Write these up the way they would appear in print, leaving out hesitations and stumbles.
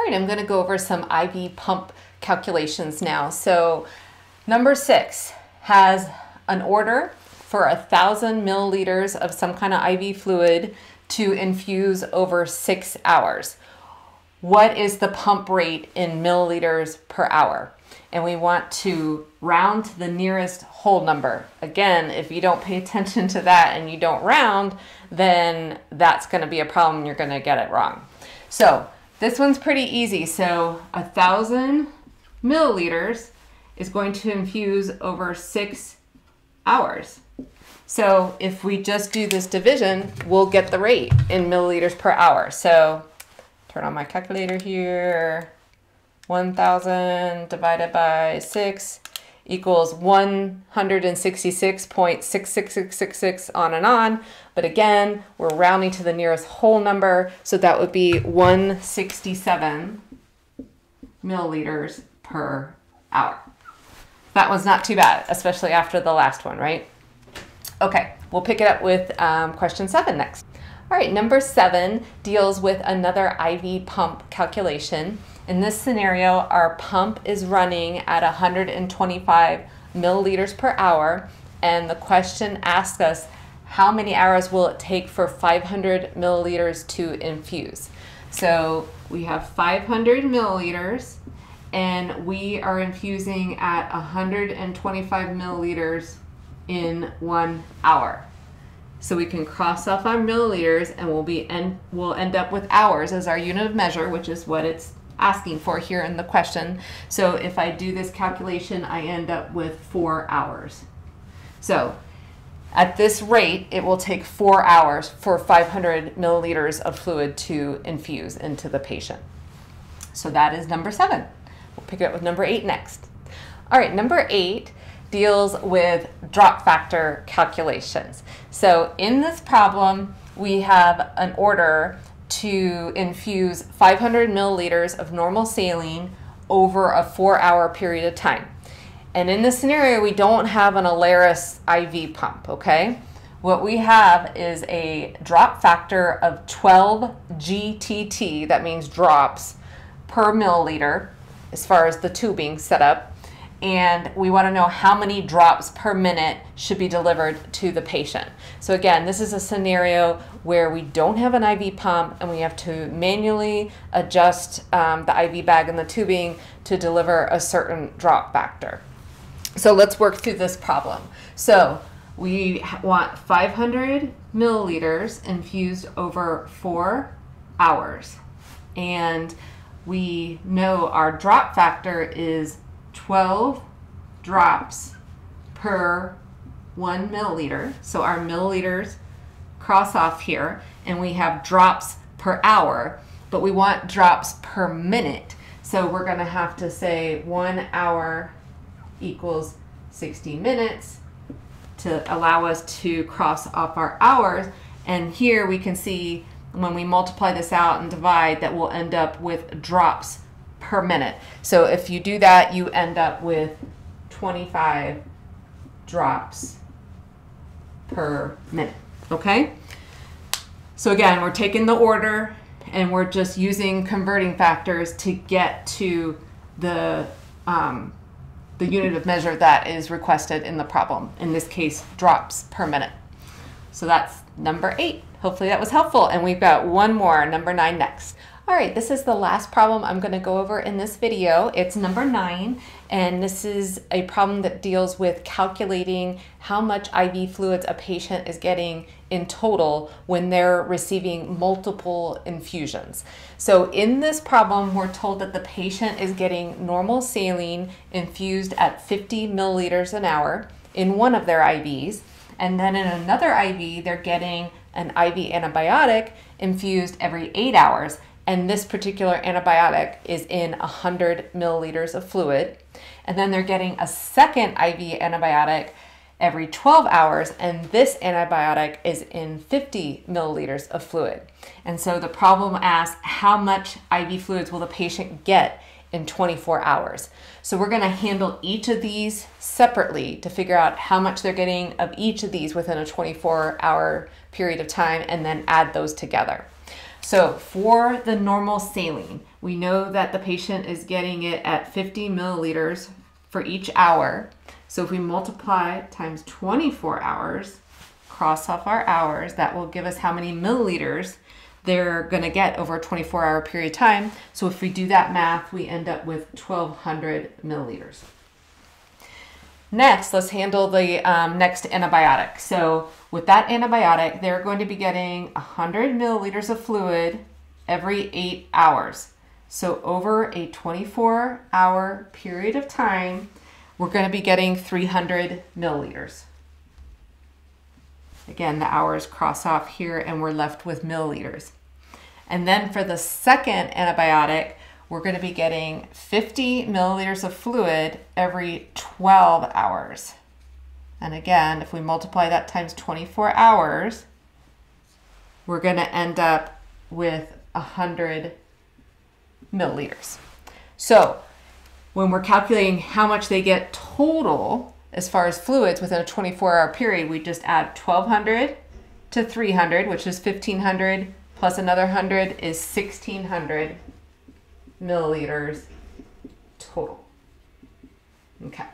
All right, I'm going to go over some IV pump calculations now. So number 6 has an order for 1,000 milliliters of some kind of IV fluid to infuse over 6 hours. What is the pump rate in milliliters per hour? And we want to round to the nearest whole number. Again, if you don't pay attention to that and you don't round, then that's going to be a problem. You're going to get it wrong. So this one's pretty easy. So 1,000 milliliters is going to infuse over 6 hours. So if we just do this division, we'll get the rate in milliliters per hour. So turn on my calculator here. 1,000 divided by 6 equals 166.66666 on and on. But again, we're rounding to the nearest whole number. So that would be 167 milliliters per hour. That one's not too bad, especially after the last one, right? Okay, we'll pick it up with question 7 next. All right, number 7 deals with another IV pump calculation. In this scenario, our pump is running at 125 milliliters per hour, and the question asks us, how many hours will it take for 500 milliliters to infuse? So we have 500 milliliters, and we are infusing at 125 milliliters in 1 hour. So we can cross off our milliliters, and we'll end up with hours as our unit of measure, which is what it's asking for here in the question. So if I do this calculation, I end up with 4 hours. So at this rate, it will take 4 hours for 500 milliliters of fluid to infuse into the patient. So that is number 7. We'll pick it up with number 8 next. All right, number 8 deals with drop factor calculations. So in this problem, we have an order to infuse 500 milliliters of normal saline over a 4-hour period of time. And in this scenario, we don't have an Alaris IV pump, okay? What we have is a drop factor of 12 GTT, that means drops, per milliliter as far as the tubing set up. And we want to know how many drops per minute should be delivered to the patient. So again, this is a scenario where we don't have an IV pump and we have to manually adjust the IV bag and the tubing to deliver a certain drop factor. So let's work through this problem. So we want 500 milliliters infused over 4 hours. And we know our drop factor is 12 drops per 1 milliliter. So our milliliters cross off here, and we have drops per hour, but we want drops per minute. So we're going to have to say 1 hour equals 60 minutes to allow us to cross off our hours. And here we can see when we multiply this out and divide that we'll end up with drops per minute. So if you do that, you end up with 25 drops per minute, okay? So again, we're taking the order and we're just using converting factors to get to the unit of measure that is requested in the problem, in this case, drops per minute. So that's number 8. Hopefully that was helpful. And we've got one more, number 9 next. All right, this is the last problem I'm going to go over in this video. It's number 9, and this is a problem that deals with calculating how much IV fluids a patient is getting in total when they're receiving multiple infusions. So in this problem, we're told that the patient is getting normal saline infused at 50 milliliters an hour in one of their IVs, and then in another IV, they're getting an IV antibiotic infused every 8 hours. And this particular antibiotic is in 100 milliliters of fluid. And then they're getting a second IV antibiotic every 12 hours. And this antibiotic is in 50 milliliters of fluid. And so the problem asks, how much IV fluids will the patient get in 24 hours? So we're going to handle each of these separately to figure out how much they're getting of each of these within a 24-hour period of time, and then add those together. So for the normal saline, we know that the patient is getting it at 50 milliliters for each hour. So if we multiply times 24 hours, cross off our hours, that will give us how many milliliters they're going to get over a 24-hour period of time. So if we do that math, we end up with 1,200 milliliters. Next, let's handle the next antibiotic. So with that antibiotic, they're going to be getting 100 milliliters of fluid every 8 hours. So over a 24-hour period of time, we're going to be getting 300 milliliters. Again, the hours cross off here and we're left with milliliters. And then for the second antibiotic, we're going to be getting 50 milliliters of fluid every 12 hours. And again, if we multiply that times 24 hours, we're going to end up with 100 milliliters. So when we're calculating how much they get total, as far as fluids within a 24-hour period, we just add 1,200 to 300, which is 1,500 plus another 100 is 1,600 milliliters total. Okay,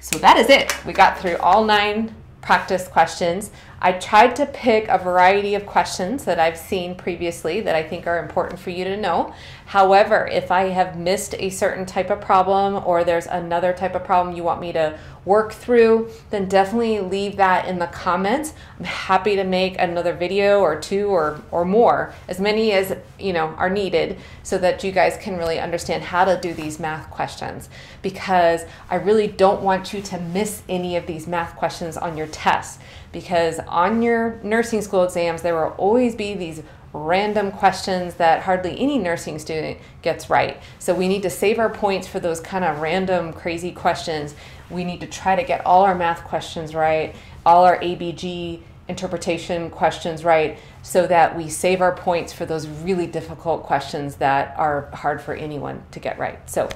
so that is it. We got through all 9 practice questions. I tried to pick a variety of questions that I've seen previously that I think are important for you to know. However, if I have missed a certain type of problem or there's another type of problem you want me to work through, then definitely leave that in the comments. I'm happy to make another video or 2 or more, as many as you know are needed, so that you guys can really understand how to do these math questions, because I really don't want you to miss any of these math questions on your tests. Because on your nursing school exams, there will always be these random questions that hardly any nursing student gets right. So we need to save our points for those kind of random, crazy questions. We need to try to get all our math questions right, all our ABG interpretation questions right, so that we save our points for those really difficult questions that are hard for anyone to get right. So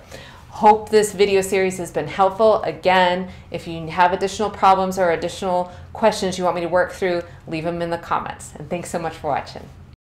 hope this video series has been helpful. Again, if you have additional problems or additional questions you want me to work through, leave them in the comments. And thanks so much for watching.